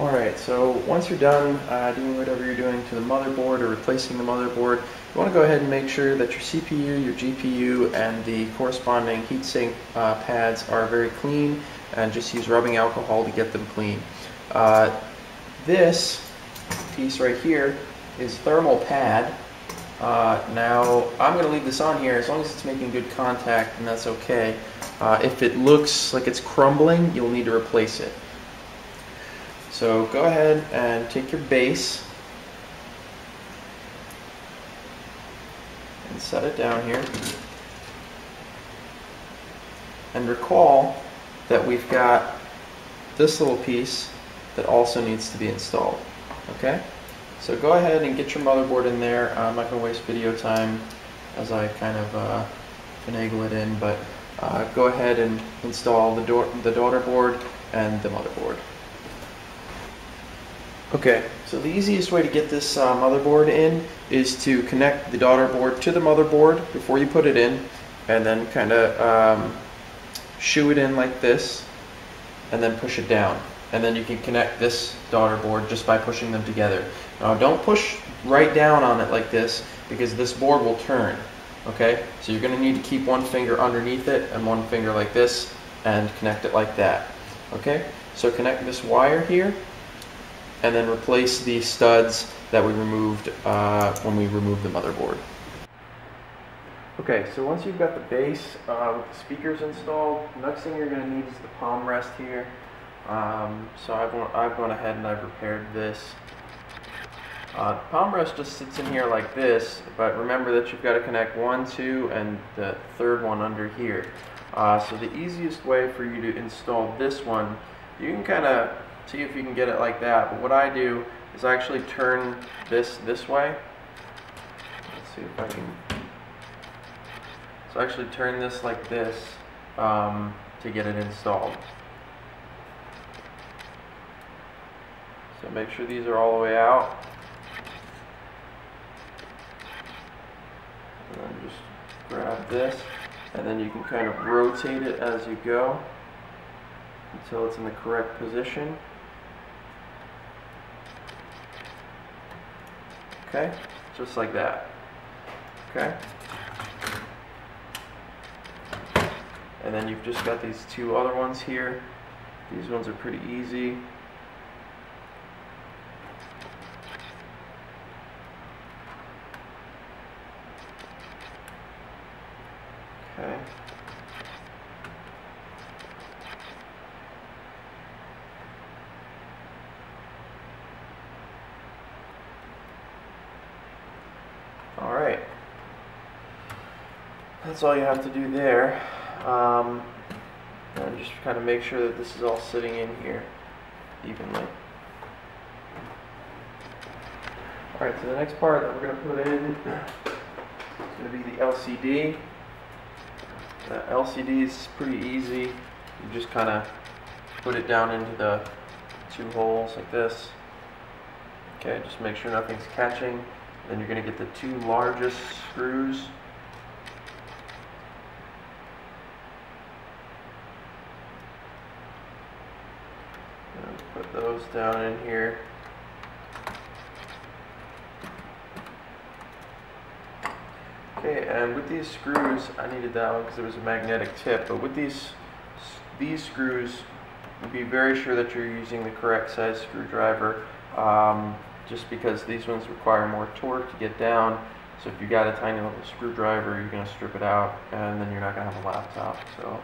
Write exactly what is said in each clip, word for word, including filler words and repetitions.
Alright, so once you're done uh, doing whatever you're doing to the motherboard or replacing the motherboard, you want to go ahead and make sure that your C P U, your G P U, and the corresponding heatsink uh, pads are very clean, and just use rubbing alcohol to get them clean. Uh, this piece right here is thermal pad. Uh, now, I'm going to leave this on here as long as it's making good contact, and that's okay. Uh, if it looks like it's crumbling, you'll need to replace it. So go ahead and take your base and set it down here. And recall that we've got this little piece that also needs to be installed. Okay? So go ahead and get your motherboard in there. I'm not going to waste video time as I kind of uh, finagle it in, but uh, go ahead and install the, da the daughter board and the motherboard. Okay, so the easiest way to get this uh, motherboard in is to connect the daughter board to the motherboard before you put it in, and then kind of um, shoe it in like this, and then push it down. And then you can connect this daughter board just by pushing them together. Now, don't push right down on it like this, because this board will turn, okay? So you're going to need to keep one finger underneath it and one finger like this, and connect it like that, okay? So connect this wire here, and then replace the studs that we removed uh, when we removed the motherboard. Okay, so once you've got the base uh, with the speakers installed, next thing you're going to need is the palm rest here. Um, so I've, I've gone ahead and I've repaired this. Uh, the palm rest just sits in here like this, but remember that you've got to connect one, two, and the third one under here. Uh, so the easiest way for you to install this one, you can kind of see if you can get it like that, but what I do is I actually turn this this way. Let's see if I can. So I actually turn this like this um, to get it installed. So make sure these are all the way out. And then just grab this, and then you can kind of rotate it as you go until it's in the correct position. Okay, just like that. Okay, and then you've just got these two other ones here. These ones are pretty easy. Okay. All right, that's all you have to do there. Um, and just kind of make sure that this is all sitting in here evenly. All right, so the next part that we're going to put in is going to be the L C D. The L C D is pretty easy. You just kind of put it down into the two holes like this. Okay, just make sure nothing's catching. Then you're going to get the two largest screws. And put those down in here. Okay, and with these screws, I needed that one because it was a magnetic tip, but with these, these screws, be very sure that you're using the correct size screwdriver. Um, just because these ones require more torque to get down, so if you got a tiny little screwdriver, you're going to strip it out, and then you're not going to have a laptop. So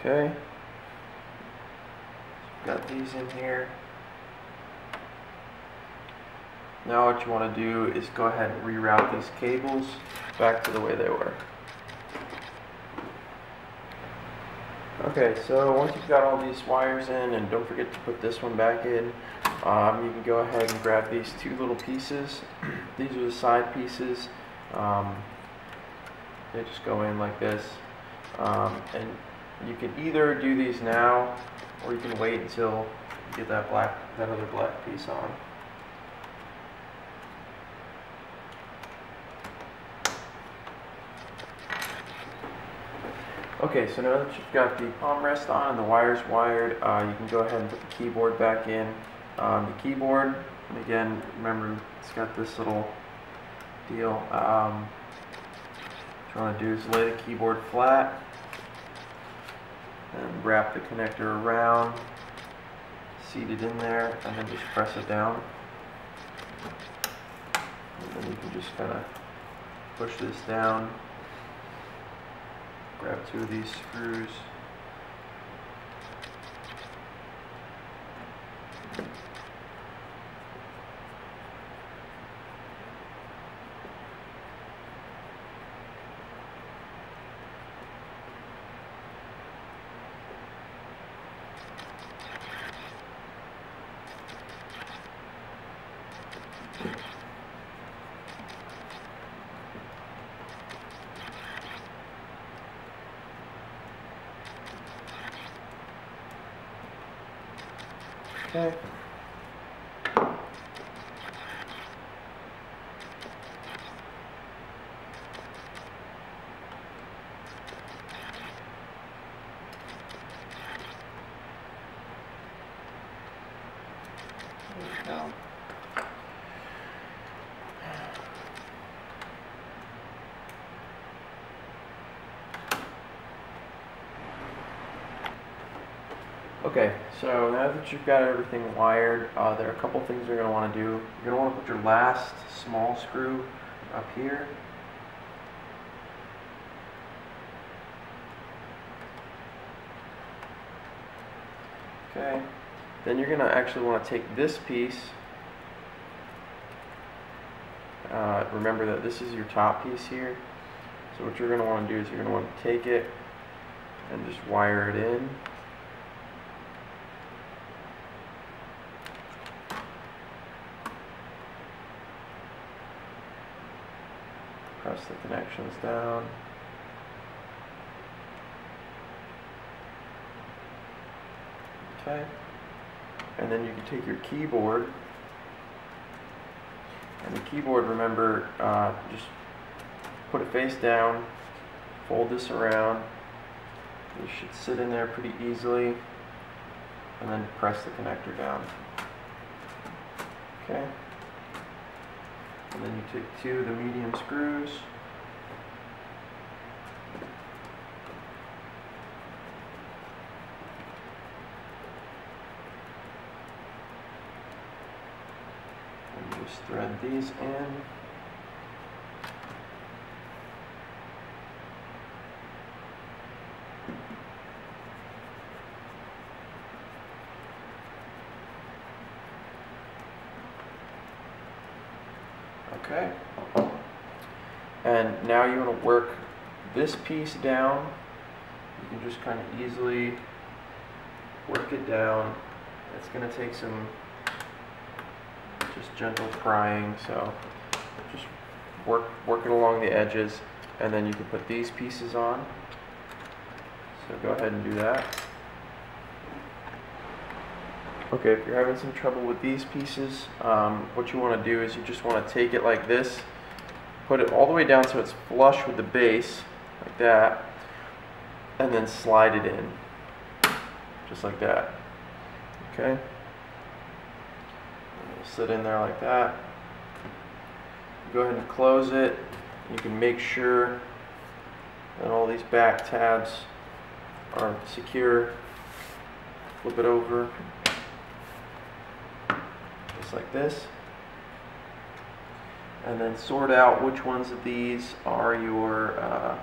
okay, got these in here. Now what you want to do is go ahead and reroute these cables back to the way they were. Okay, so once you've got all these wires in, and don't forget to put this one back in, um, you can go ahead and grab these two little pieces. These are the side pieces. Um, They just go in like this, um, and you can either do these now, or you can wait until you get that black, that other black piece on. Okay, so now that you've got the palm rest on and the wires wired, uh, you can go ahead and put the keyboard back in. Um, the keyboard, and again, remember it's got this little deal. Um, what you want to do is lay the keyboard flat and wrap the connector around, seat it in there, and then just press it down. And then you can just kind of push this down. Grab two of these screws. Okay. There we go. Okay, so now that you've got everything wired, uh, there are a couple things you're going to want to do. You're going to want to put your last small screw up here. Okay, then you're going to actually want to take this piece. Uh, remember that this is your top piece here. So what you're going to want to do is you're going to want to take it and just wire it in. Press the connections down. Okay. And then you can take your keyboard. And the keyboard, remember, uh, just put it face down, fold this around. It should sit in there pretty easily. And then press the connector down. Okay. And then you take two of the medium screws. And just thread these in. Okay, and now you want to work this piece down. You can just kind of easily work it down. It's going to take some just gentle prying, so just work, work it along the edges, and then you can put these pieces on. So go ahead and do that. Okay, if you're having some trouble with these pieces, um, what you want to do is you just want to take it like this, put it all the way down so it's flush with the base, like that, and then slide it in, just like that. Okay? It'll sit in there like that. Go ahead and close it. You can make sure that all these back tabs are secure. Flip it over. Like this, and then sort out which ones of these are your uh,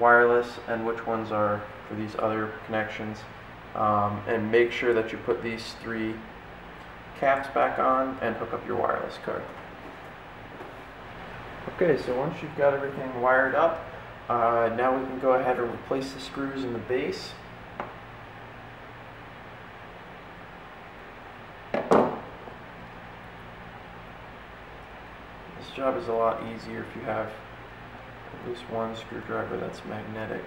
wireless and which ones are for these other connections, um, and make sure that you put these three caps back on and hook up your wireless card. Okay, so once you've got everything wired up, uh, now we can go ahead and replace the screws in the base. This job is a lot easier if you have This one screwdriver that's magnetic.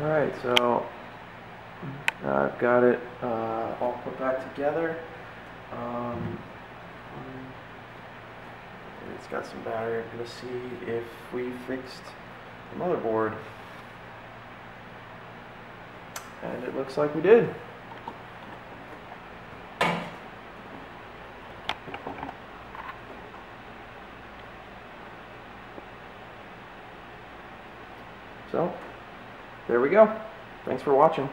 Alright, so I've got it uh, all put back together. Um, it's got some battery. I'm going to see if we fixed the motherboard. And it looks like we did. So, there we go. Thanks for watching.